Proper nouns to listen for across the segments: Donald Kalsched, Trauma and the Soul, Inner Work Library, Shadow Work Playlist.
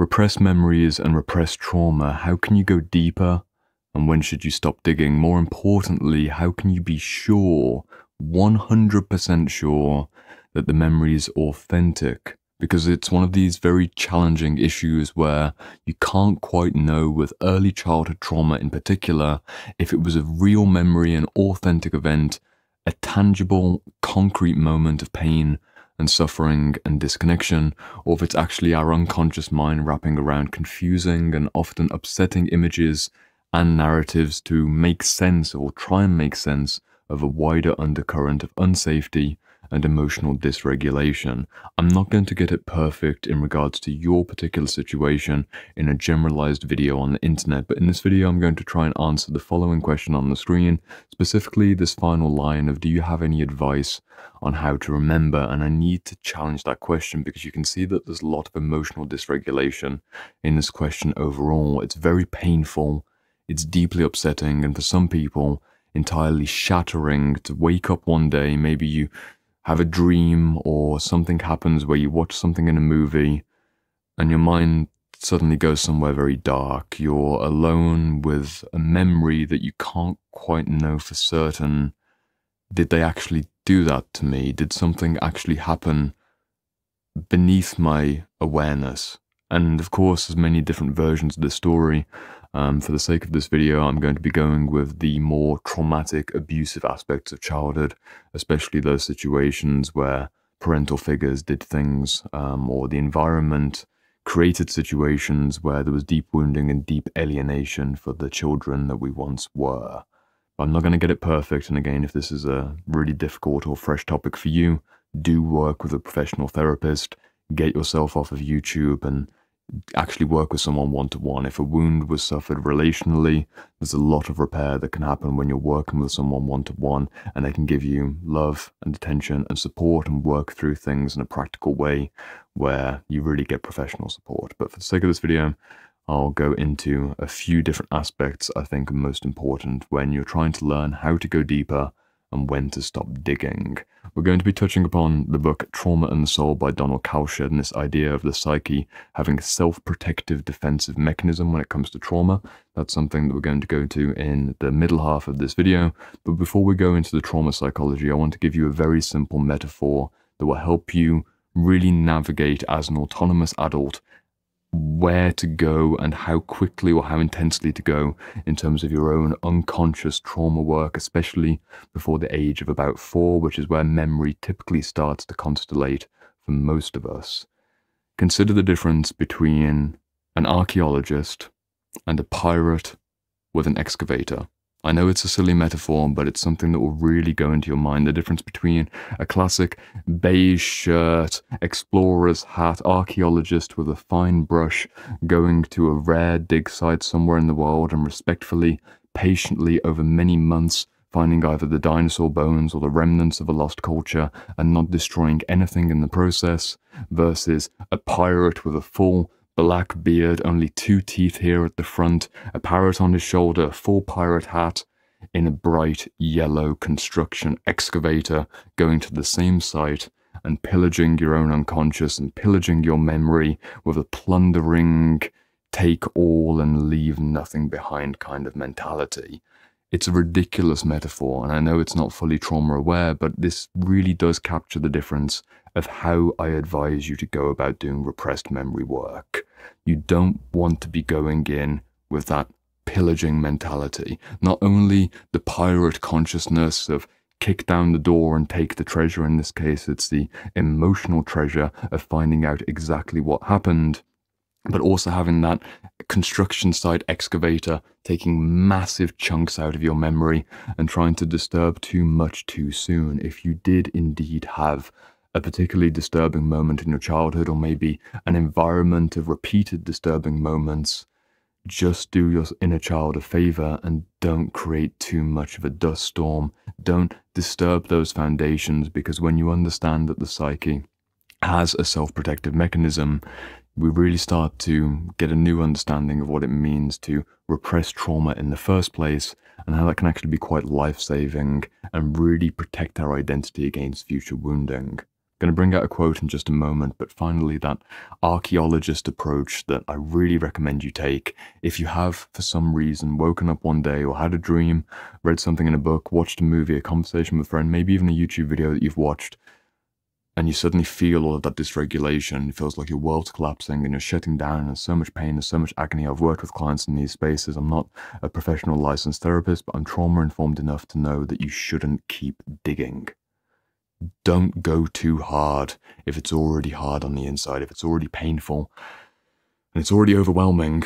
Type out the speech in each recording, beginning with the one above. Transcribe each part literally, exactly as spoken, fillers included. repressed memories and repressed trauma, how can you go deeper and when should you stop digging? More importantly, how can you be sure, one hundred percent sure, that the memory is authentic? Because it's one of these very challenging issues where you can't quite know, with early childhood trauma in particular, if it was a real memory, an authentic event, a tangible, concrete moment of pain and suffering and disconnection, or if it's actually our unconscious mind wrapping around confusing and often upsetting images and narratives to make sense, or try and make sense, of a wider undercurrent of unsafety and emotional dysregulation. I'm not going to get it perfect in regards to your particular situation in a generalized video on the internet, but in this video I'm going to try and answer the following question on the screen, specifically this final line of, do you have any advice on how to remember? And I need to challenge that question, because you can see that there's a lot of emotional dysregulation in this question overall. It's very painful, it's deeply upsetting, and for some people, entirely shattering to wake up one day. Maybe you have a dream or something happens where you watch something in a movie and your mind suddenly goes somewhere very dark. You're alone with a memory that you can't quite know for certain. Did they actually do that to me? Did something actually happen beneath my awareness? And of course, there's many different versions of this story. Um, for the sake of this video, I'm going to be going with the more traumatic, abusive aspects of childhood, especially those situations where parental figures did things, um, or the environment created situations where there was deep wounding and deep alienation for the children that we once were. But I'm not going to get it perfect, and again, if this is a really difficult or fresh topic for you, do work with a professional therapist, get yourself off of YouTube, and actually work with someone one-to-one. If a wound was suffered relationally, there's a lot of repair that can happen when you're working with someone one-to-one, and they can give you love and attention and support and work through things in a practical way where you really get professional support. But for the sake of this video, I'll go into a few different aspects I think are most important when you're trying to learn how to go deeper and when to stop digging. We're going to be touching upon the book Trauma and the Soul by Donald Kalsched, and this idea of the psyche having a self-protective defensive mechanism when it comes to trauma. That's something that we're going to go to in the middle half of this video. But before we go into the trauma psychology, I want to give you a very simple metaphor that will help you really navigate as an autonomous adult where to go and how quickly or how intensely to go in terms of your own unconscious trauma work, especially before the age of about four, which is where memory typically starts to constellate for most of us. Consider the difference between an archaeologist and a pirate with an excavator. I know it's a silly metaphor, but it's something that will really go into your mind. The difference between a classic beige shirt, explorer's hat, archaeologist with a fine brush, going to a rare dig site somewhere in the world and respectfully, patiently over many months, finding either the dinosaur bones or the remnants of a lost culture and not destroying anything in the process, versus a pirate with a full black beard, only two teeth here at the front, a parrot on his shoulder, a full pirate hat, in a bright yellow construction excavator, going to the same site and pillaging your own unconscious and pillaging your memory with a plundering, take all and leave nothing behind kind of mentality. It's a ridiculous metaphor, and I know it's not fully trauma aware, but this really does capture the difference of how I advise you to go about doing repressed memory work. You don't want to be going in with that pillaging mentality. Not only the pirate consciousness of kick down the door and take the treasure, in this case it's the emotional treasure of finding out exactly what happened, but also having that construction site excavator taking massive chunks out of your memory and trying to disturb too much too soon. If you did indeed have a particularly disturbing moment in your childhood, or maybe an environment of repeated disturbing moments, just do your inner child a favor and don't create too much of a dust storm. Don't disturb those foundations, because when you understand that the psyche has a self-protective mechanism, we really start to get a new understanding of what it means to repress trauma in the first place, and how that can actually be quite life-saving and really protect our identity against future wounding. Going to bring out a quote in just a moment, but finally, that archaeologist approach that I really recommend you take. If you have, for some reason, woken up one day or had a dream, read something in a book, watched a movie, a conversation with a friend, maybe even a YouTube video that you've watched, and you suddenly feel all of that dysregulation, it feels like your world's collapsing and you're shutting down, and so much pain, there's so much agony. I've worked with clients in these spaces. I'm not a professional licensed therapist, but I'm trauma-informed enough to know that you shouldn't keep digging. Don't go too hard if it's already hard on the inside, if it's already painful, and it's already overwhelming.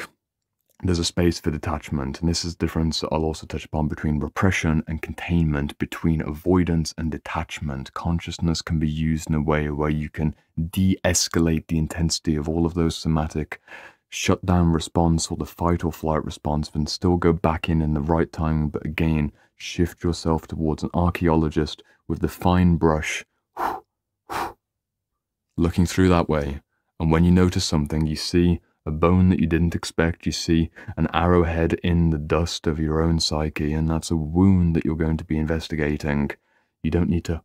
There's a space for detachment, and this is the difference that I'll also touch upon between repression and containment, between avoidance and detachment. Consciousness can be used in a way where you can de-escalate the intensity of all of those somatic shutdown response or the fight or flight response, and still go back in in the right time, but again, shift yourself towards an archaeologist with the fine brush, looking through that way. And when you notice something, you see a bone that you didn't expect, you see an arrowhead in the dust of your own psyche, and that's a wound that you're going to be investigating. You don't need to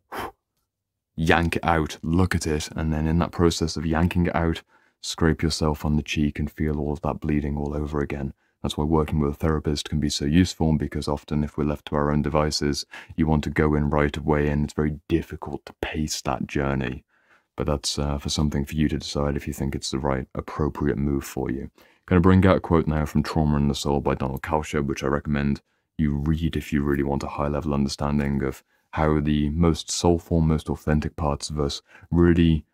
yank it out, look at it, and then in that process of yanking it out, scrape yourself on the cheek and feel all of that bleeding all over again. That's why working with a therapist can be so useful, because often if we're left to our own devices, you want to go in right away, and it's very difficult to pace that journey. But that's uh, for something for you to decide if you think it's the right, appropriate move for you. Going to bring out a quote now from Trauma and the Soul by Donald Kalsched, which I recommend you read if you really want a high-level understanding of how the most soulful, most authentic parts of us really,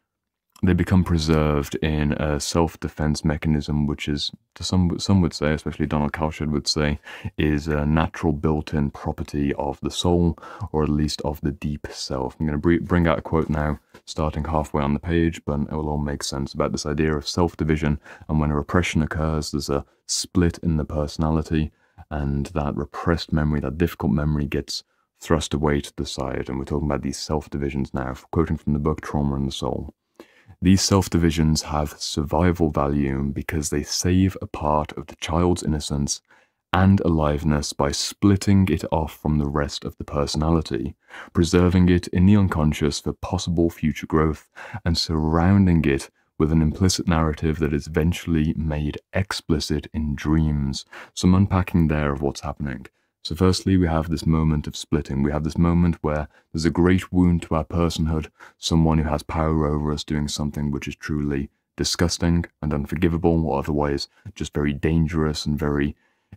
they become preserved in a self-defense mechanism, which is, to some some would say, especially Donald Kalsched would say, is a natural built-in property of the soul, or at least of the deep self. I'm going to bring out a quote now, starting halfway on the page, but it will all make sense about this idea of self-division. And when a repression occurs, there's a split in the personality, and that repressed memory, that difficult memory, gets thrust away to the side. And we're talking about these self-divisions now, quoting from the book Trauma and the Soul. These self-divisions have survival value because they save a part of the child's innocence and aliveness by splitting it off from the rest of the personality, preserving it in the unconscious for possible future growth, and surrounding it with an implicit narrative that is eventually made explicit in dreams. Some unpacking there of what's happening. So firstly, we have this moment of splitting. We have this moment where there's a great wound to our personhood, someone who has power over us doing something which is truly disgusting and unforgivable, or otherwise just very dangerous and very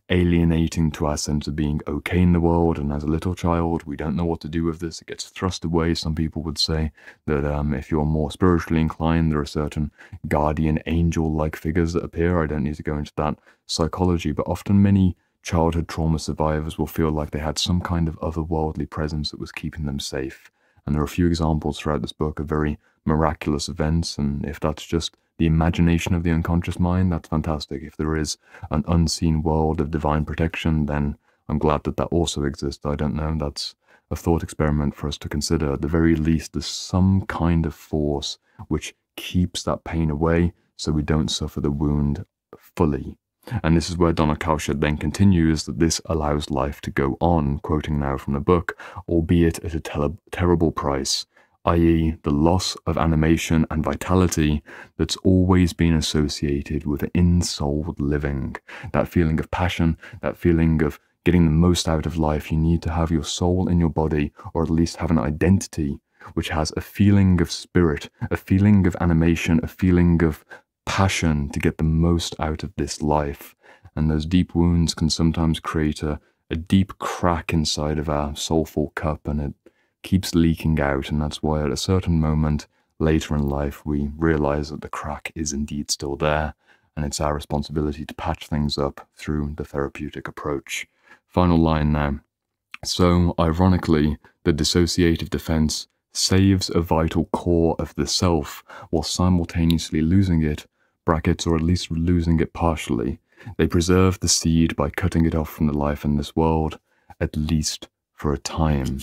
alienating to our sense of being okay in the world. And as a little child, we don't know what to do with this. It gets thrust away. Some people would say that um, if you're more spiritually inclined, there are certain guardian angel-like figures that appear. I don't need to go into that psychology, but often many childhood trauma survivors will feel like they had some kind of otherworldly presence that was keeping them safe. And there are a few examples throughout this book of very miraculous events, and if that's just the imagination of the unconscious mind, that's fantastic. If there is an unseen world of divine protection, then I'm glad that that also exists. I don't know, that's a thought experiment for us to consider. At the very least, there's some kind of force which keeps that pain away so we don't suffer the wound fully. And this is where Donald Kalsched then continues that this allows life to go on, quoting now from the book, albeit at a ter terrible price, that is the loss of animation and vitality that's always been associated with ensouled living. That feeling of passion, that feeling of getting the most out of life. You need to have your soul in your body, or at least have an identity which has a feeling of spirit, a feeling of animation, a feeling of passion to get the most out of this life. And those deep wounds can sometimes create a, a deep crack inside of our soulful cup, and it keeps leaking out. And that's why at a certain moment later in life we realize that the crack is indeed still there, and it's our responsibility to patch things up through the therapeutic approach. Final line now. So ironically, the dissociative defense saves a vital core of the self while simultaneously losing it, brackets, or at least losing it partially. They preserve the seed by cutting it off from the life in this world, at least for a time.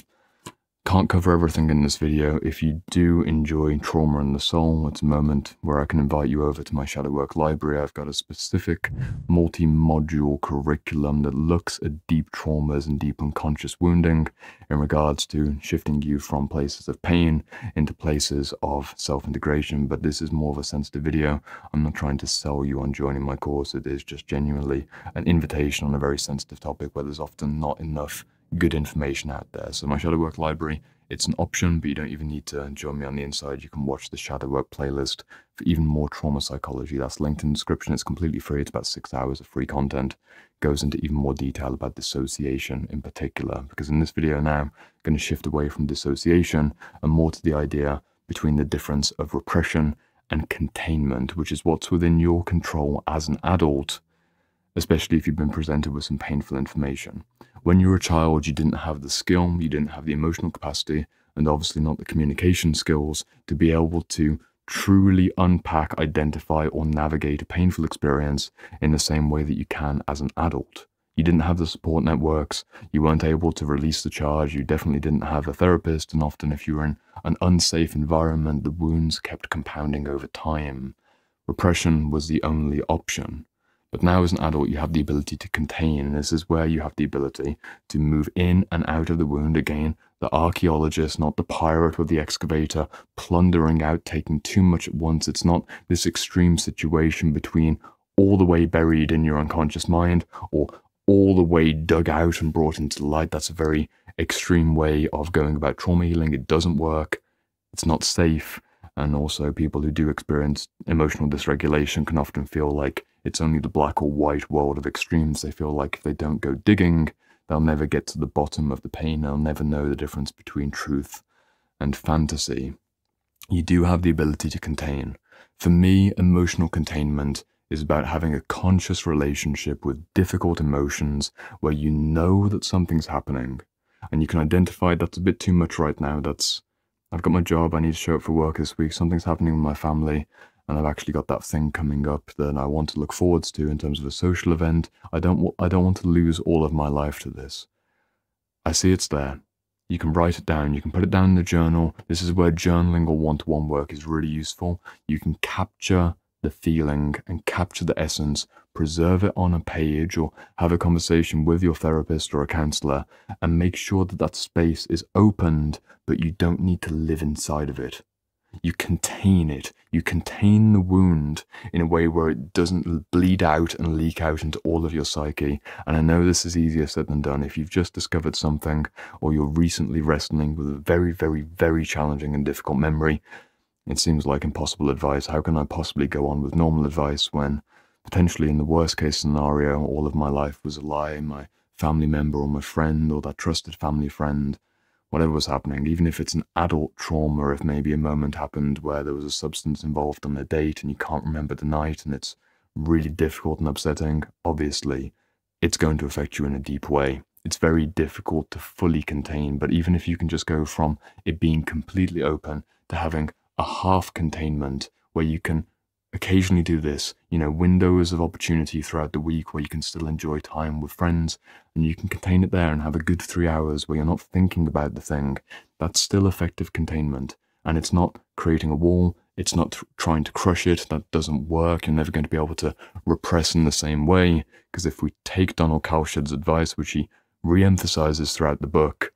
Can't cover everything in this video. If you do enjoy Trauma and the Soul, it's a moment where I can invite you over to my Shadow Work library. I've got a specific multi-module curriculum that looks at deep traumas and deep unconscious wounding in regards to shifting you from places of pain into places of self-integration. But this is more of a sensitive video. I'm not trying to sell you on joining my course. It is just genuinely an invitation on a very sensitive topic where there's often not enough good information out there. So my Shadow Work library, it's an option, but you don't even need to join me on the inside. You can watch the Shadow Work playlist for even more trauma psychology. That's linked in the description. It's completely free. It's about six hours of free content. Goes into even more detail about dissociation in particular, because in this video now, I'm going to shift away from dissociation and more to the idea between the difference of repression and containment, which is what's within your control as an adult, especially if you've been presented with some painful information. When you were a child, you didn't have the skill, you didn't have the emotional capacity, and obviously not the communication skills to be able to truly unpack, identify, or navigate a painful experience in the same way that you can as an adult. You didn't have the support networks, you weren't able to release the charge, you definitely didn't have a therapist, and often if you were in an unsafe environment, the wounds kept compounding over time. Repression was the only option. But now as an adult, you have the ability to contain, and this is where you have the ability to move in and out of the wound again. The archaeologist, not the pirate with the excavator, plundering out, taking too much at once. It's not this extreme situation between all the way buried in your unconscious mind or all the way dug out and brought into light. That's a very extreme way of going about trauma healing. It doesn't work. It's not safe. And also people who do experience emotional dysregulation can often feel like it's only the black or white world of extremes. They feel like if they don't go digging, they'll never get to the bottom of the pain. They'll never know the difference between truth and fantasy. You do have the ability to contain. For me, emotional containment is about having a conscious relationship with difficult emotions where you know that something's happening and you can identify that's a bit too much right now. That's, I've got my job, I need to show up for work this week, something's happening with my family, and I've actually got that thing coming up that I want to look forwards to in terms of a social event. I don't, I don't want to lose all of my life to this. I see it's there. You can write it down. You can put it down in the journal. This is where journaling or one-to-one work is really useful. You can capture the feeling and capture the essence, preserve it on a page or have a conversation with your therapist or a counselor and make sure that that space is opened, but you don't need to live inside of it. You contain it. You contain the wound in a way where it doesn't bleed out and leak out into all of your psyche. And I know this is easier said than done. If you've just discovered something or you're recently wrestling with a very, very, very challenging and difficult memory, it seems like impossible advice. How can I possibly go on with normal advice when potentially in the worst case scenario, all of my life was a lie, my family member or my friend or that trusted family friend, whatever was happening, even if it's an adult trauma, if maybe a moment happened where there was a substance involved on a date and you can't remember the night and it's really difficult and upsetting, obviously it's going to affect you in a deep way. It's very difficult to fully contain, but even if you can just go from it being completely open to having a half containment where you can occasionally do this, you know, windows of opportunity throughout the week where you can still enjoy time with friends and you can contain it there and have a good three hours where you're not thinking about the thing. That's still effective containment. And it's not creating a wall. It's not th- trying to crush it. That doesn't work. You're never going to be able to repress in the same way. Because if we take Donald Kalsched's advice, which he re-emphasizes throughout the book,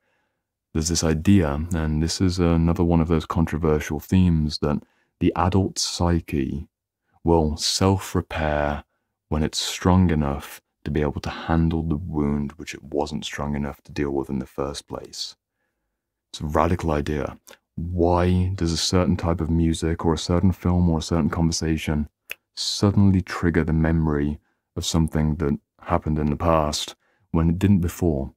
there's this idea, and this is another one of those controversial themes, that the adult psyche will self-repair when it's strong enough to be able to handle the wound which it wasn't strong enough to deal with in the first place. It's a radical idea. Why does a certain type of music or a certain film or a certain conversation suddenly trigger the memory of something that happened in the past when it didn't before?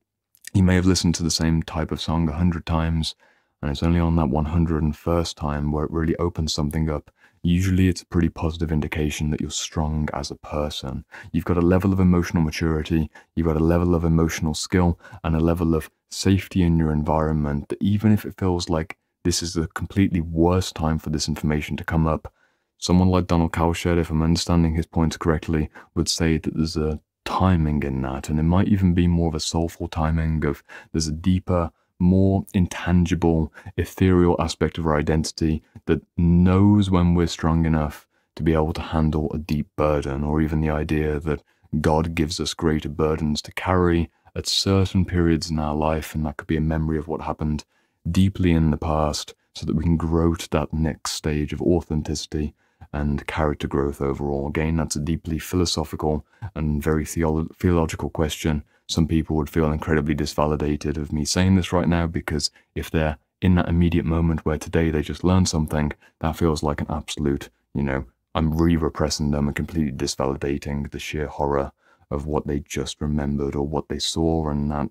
You may have listened to the same type of song a hundred times, and it's only on that one hundred and first time where it really opens something up. Usually it's a pretty positive indication that you're strong as a person. You've got a level of emotional maturity, you've got a level of emotional skill, and a level of safety in your environment that even if it feels like this is the completely worst time for this information to come up, someone like Donald Kalsched, if I'm understanding his points correctly, would say that there's a timing in that, and it might even be more of a soulful timing of there's a deeper, more intangible, ethereal aspect of our identity that knows when we're strong enough to be able to handle a deep burden, or even the idea that God gives us greater burdens to carry at certain periods in our life, and that could be a memory of what happened deeply in the past, so that we can grow to that next stage of authenticity and character growth overall. Again, that's a deeply philosophical and very theolo theological question. Some people would feel incredibly disvalidated of me saying this right now, because if they're in that immediate moment where today they just learned something, that feels like an absolute, you know, I'm re-repressing them and completely disvalidating the sheer horror of what they just remembered or what they saw, and that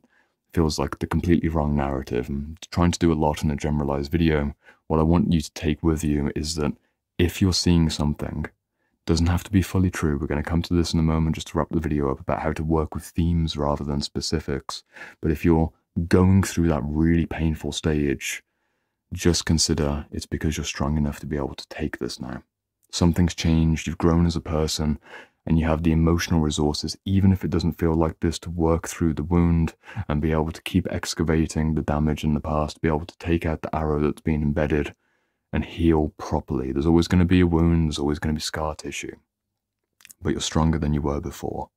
feels like the completely wrong narrative. I'm trying to do a lot in a generalized video. What I want you to take with you is that if you're seeing something, doesn't have to be fully true. We're going to come to this in a moment just to wrap the video up about how to work with themes rather than specifics. But if you're going through that really painful stage, just consider it's because you're strong enough to be able to take this now. Something's changed, you've grown as a person, and you have the emotional resources, even if it doesn't feel like this, to work through the wound and be able to keep excavating the damage in the past, be able to take out the arrow that's been embedded and heal properly. There's always going to be a wound, there's always going to be scar tissue, but you're stronger than you were before.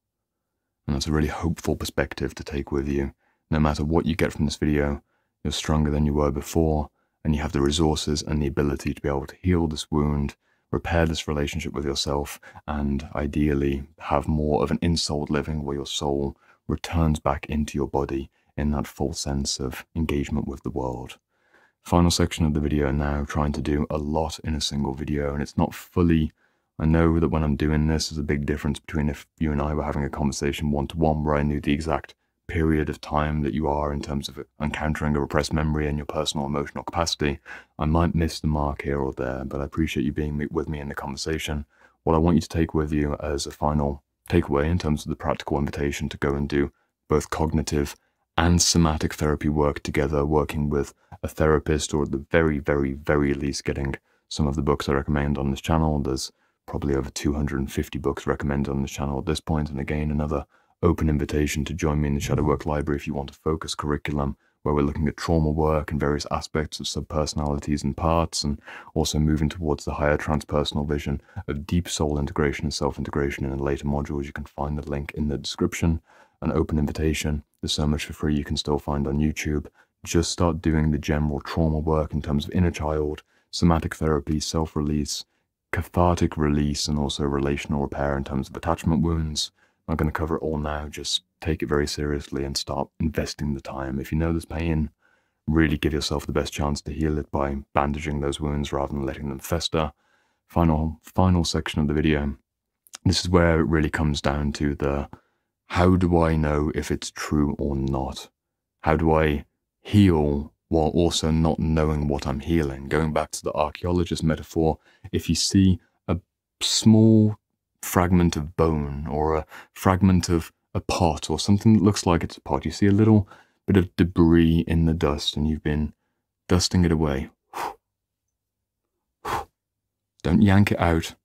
And that's a really hopeful perspective to take with you. No matter what you get from this video, you're stronger than you were before, and you have the resources and the ability to be able to heal this wound, repair this relationship with yourself, and ideally have more of an in-soul living where your soul returns back into your body in that full sense of engagement with the world. Final section of the video now, trying to do a lot in a single video, and it's not fully, I know that when I'm doing this, there's a big difference between if you and I were having a conversation one-to-one where I knew the exact period of time that you are in terms of encountering a repressed memory and your personal emotional capacity. I might miss the mark here or there, but I appreciate you being with me in the conversation. What I want you to take with you as a final takeaway in terms of the practical invitation to go and do both cognitive and somatic therapy work together, working with a therapist, or at the very, very, very least getting some of the books I recommend on this channel. There's probably over two hundred fifty books recommended on this channel at this point, and again, another open invitation to join me in the Shadow Work Library if you want a focused curriculum where we're looking at trauma work and various aspects of subpersonalities and parts, and also moving towards the higher transpersonal vision of deep soul integration and self-integration in the later modules. You can find the link in the description. An open invitation. There's so much for free you can still find on YouTube. Just start doing the general trauma work in terms of inner child, somatic therapy, self-release, cathartic release, and also relational repair in terms of attachment wounds. I'm not going to cover it all now. Just take it very seriously and start investing the time. If you know there's pain, really give yourself the best chance to heal it by bandaging those wounds rather than letting them fester. Final, final section of the video. This is where it really comes down to the how do I know if it's true or not? How do I heal while also not knowing what I'm healing? Going back to the archaeologist metaphor, if you see a small fragment of bone or a fragment of a pot or something that looks like it's a pot, you see a little bit of debris in the dust and you've been dusting it away. Don't yank it out.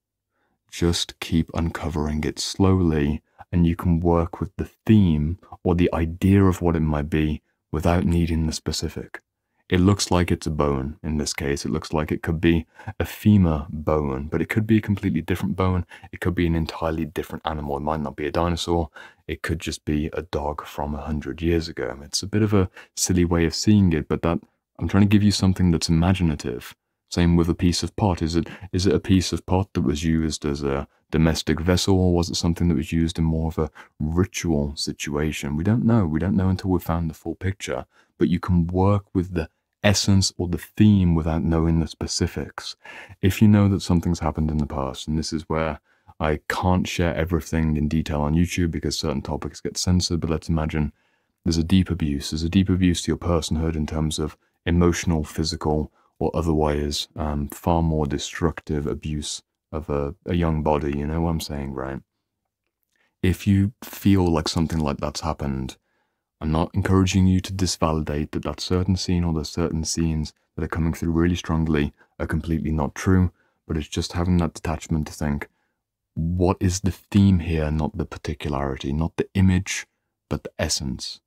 Just keep uncovering it slowly, and you can work with the theme or the idea of what it might be without needing the specific. It looks like it's a bone in this case. It looks like it could be a femur bone, but it could be a completely different bone. It could be an entirely different animal. It might not be a dinosaur. It could just be a dog from a hundred years ago. It's a bit of a silly way of seeing it, but that I'm trying to give you something that's imaginative. Same with a piece of pot. Is it is it a piece of pot that was used as a domestic vessel, or was it something that was used in more of a ritual situation? We don't know. We don't know until we've found the full picture, but you can work with the essence or the theme without knowing the specifics. If you know that something's happened in the past, and this is where I can't share everything in detail on YouTube because certain topics get censored, but let's imagine there's a deep abuse. There's a deep abuse to your personhood in terms of emotional, physical, or otherwise um, far more destructive abuse of a, a young body, you know what I'm saying, right? If you feel like something like that's happened, I'm not encouraging you to disvalidate that that certain scene or the certain scenes that are coming through really strongly are completely not true, but it's just having that detachment to think, what is the theme here, not the particularity, not the image, but the essence.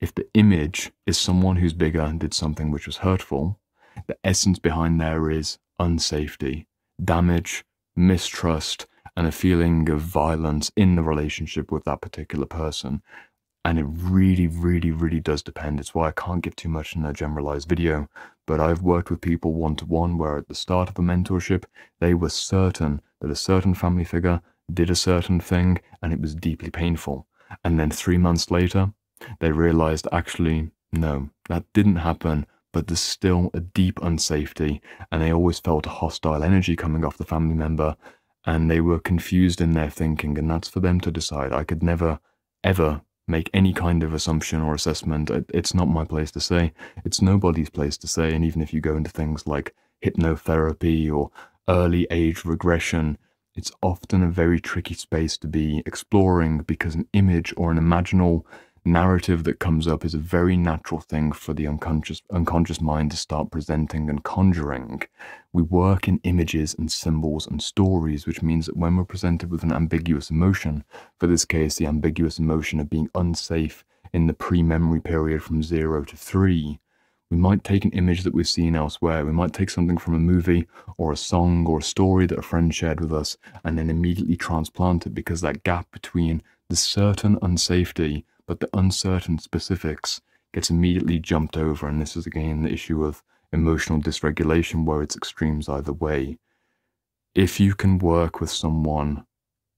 If the image is someone who's bigger and did something which was hurtful, the essence behind there is unsafety, damage, mistrust, and a feeling of violence in the relationship with that particular person. And it really, really, really does depend. It's why I can't give too much in a generalized video. But I've worked with people one-to-one where at the start of a mentorship, they were certain that a certain family figure did a certain thing, and it was deeply painful. And then three months later, they realized, actually, no, that didn't happen. But there's still a deep unsafety, and they always felt a hostile energy coming off the family member, and they were confused in their thinking, and that's for them to decide. I could never, ever make any kind of assumption or assessment. It's not my place to say. It's nobody's place to say. And even if you go into things like hypnotherapy or early age regression, it's often a very tricky space to be exploring, because an image or an imaginal narrative that comes up is a very natural thing for the unconscious unconscious mind to start presenting and conjuring. We work in images and symbols and stories, which means that when we're presented with an ambiguous emotion, for this case the ambiguous emotion of being unsafe in the pre-memory period from zero to three, we might take an image that we've seen elsewhere. We might take something from a movie or a song or a story that a friend shared with us, and then immediately transplant it, because that gap between the certain unsafety but the uncertain specifics gets immediately jumped over. And this is again the issue of emotional dysregulation, where it's extremes either way. If you can work with someone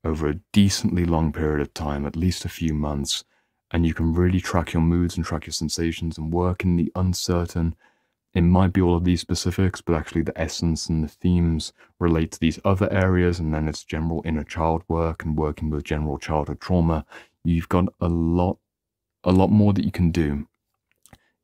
over a decently long period of time, at least a few months, and you can really track your moods and track your sensations and work in the uncertain, it might be all of these specifics, but actually the essence and the themes relate to these other areas. And then it's general inner child work and working with general childhood trauma. You've got a lot a lot more that you can do.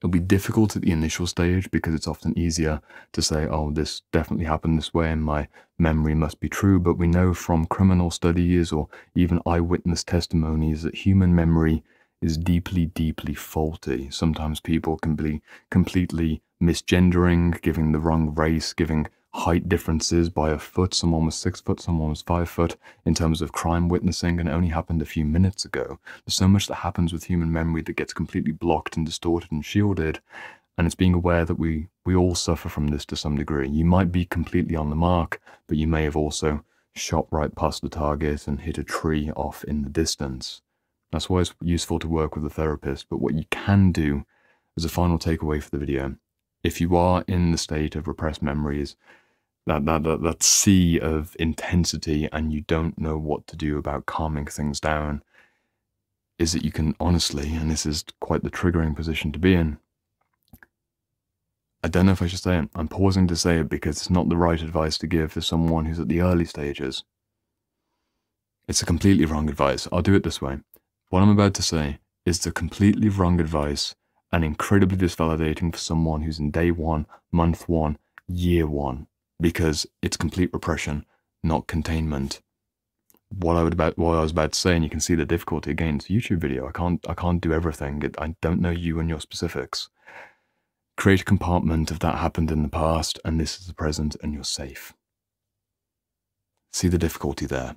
It'll be difficult at the initial stage, because it's often easier to say, oh, this definitely happened this way and my memory must be true. But we know from criminal studies or even eyewitness testimonies that human memory is deeply, deeply faulty. Sometimes people can be completely misgendering, giving the wrong race, giving height differences by a foot. Someone was six foot, someone was five foot in terms of crime witnessing, and it only happened a few minutes ago. There's so much that happens with human memory that gets completely blocked and distorted and shielded, and it's being aware that we, we all suffer from this to some degree. You might be completely on the mark, but you may have also shot right past the target and hit a tree off in the distance. That's why it's useful to work with a therapist. But what you can do as a final takeaway for the video, if you are in the state of repressed memories, that, that, that, that sea of intensity, and you don't know what to do about calming things down, is that you can honestly, and this is quite the triggering position to be in, I don't know if I should say it, I'm pausing to say it because it's not the right advice to give to someone who's at the early stages. It's a completely wrong advice. I'll do it this way. What I'm about to say is the completely wrong advice, and incredibly disvalidating for someone who's in day one, month one, year one, because it's complete repression, not containment. What I, would about, what I was about to say, and you can see the difficulty again, it's a YouTube video. I can't, I can't do everything. It, I don't know you and your specifics. Create a compartment of that happened in the past, and this is the present, and you're safe. See the difficulty there.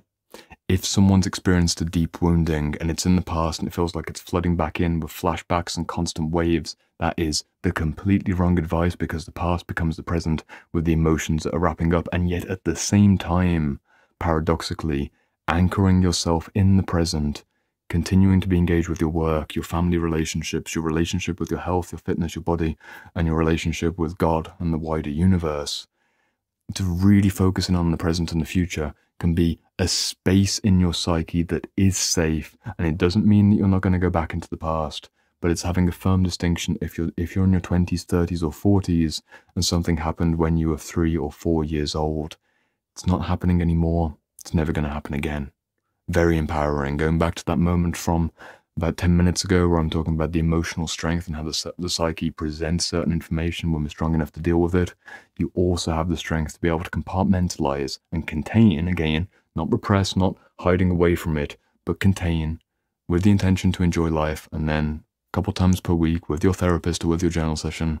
If someone's experienced a deep wounding and it's in the past and it feels like it's flooding back in with flashbacks and constant waves, that is the completely wrong advice, because the past becomes the present with the emotions that are wrapping up. And yet at the same time, paradoxically, anchoring yourself in the present, continuing to be engaged with your work, your family relationships, your relationship with your health, your fitness, your body, and your relationship with God and the wider universe, to really focus in on the present and the future can be a space in your psyche that is safe. And it doesn't mean that you're not going to go back into the past, but it's having a firm distinction. If you're if you're in your twenties, thirties, or forties, and something happened when you were three or four years old, it's not happening anymore. It's never going to happen again. Very empowering. Going back to that moment from about ten minutes ago, where I'm talking about the emotional strength and how the, the psyche presents certain information when we're strong enough to deal with it, you also have the strength to be able to compartmentalize and contain, again, not repress, not hiding away from it, but contain with the intention to enjoy life. And then a couple times per week with your therapist or with your journal session,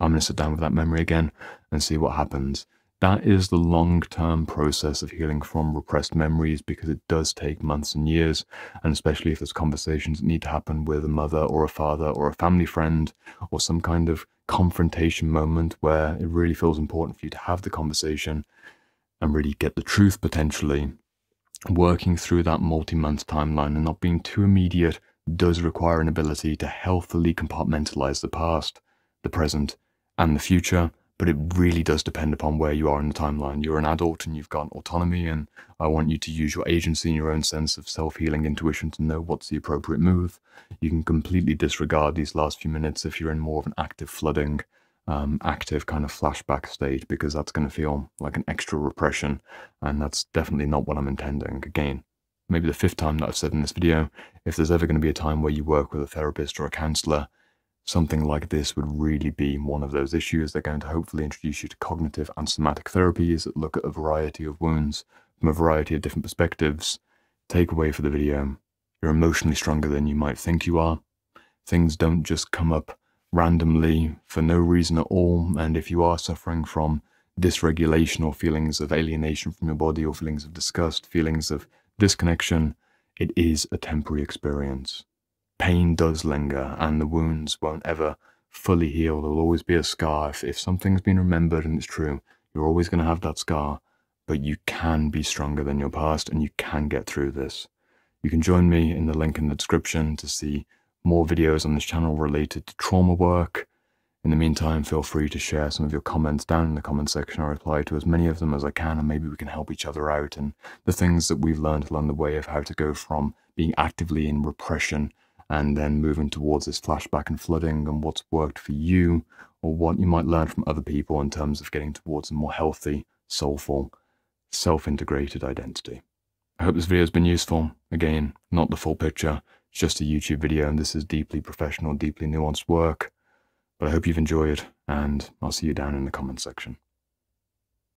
I'm going to sit down with that memory again and see what happens. That is the long-term process of healing from repressed memories, because it does take months and years, and especially if there's conversations that need to happen with a mother or a father or a family friend or some kind of confrontation moment where it really feels important for you to have the conversation and really get the truth potentially. Working through that multi-month timeline and not being too immediate does require an ability to healthily compartmentalize the past, the present, and the future. But it really does depend upon where you are in the timeline. You're an adult and you've got autonomy, and I want you to use your agency and your own sense of self-healing intuition to know what's the appropriate move. You can completely disregard these last few minutes if you're in more of an active flooding, um, active kind of flashback state, because that's going to feel like an extra repression, and that's definitely not what I'm intending. Again, maybe the fifth time that I've said in this video, if there's ever going to be a time where you work with a therapist or a counselor, something like this would really be one of those issues. They're going to hopefully introduce you to cognitive and somatic therapies that look at a variety of wounds from a variety of different perspectives. Takeaway for the video: you're emotionally stronger than you might think you are. Things don't just come up randomly for no reason at all. And if you are suffering from dysregulation or feelings of alienation from your body or feelings of disgust, feelings of disconnection, it is a temporary experience. Pain does linger, and the wounds won't ever fully heal. There'll always be a scar. If, if something's been remembered and it's true, you're always going to have that scar, but you can be stronger than your past and you can get through this. You can join me in the link in the description to see more videos on this channel related to trauma work. In the meantime, feel free to share some of your comments down in the comment section. I reply to as many of them as I can, and maybe we can help each other out. And the things that we've learned along the way of how to go from being actively in repression and then moving towards this flashback and flooding, and what's worked for you, or what you might learn from other people in terms of getting towards a more healthy, soulful, self-integrated identity. I hope this video has been useful. Again, not the full picture, it's just a YouTube video, and this is deeply professional, deeply nuanced work. But I hope you've enjoyed, and I'll see you down in the comment section.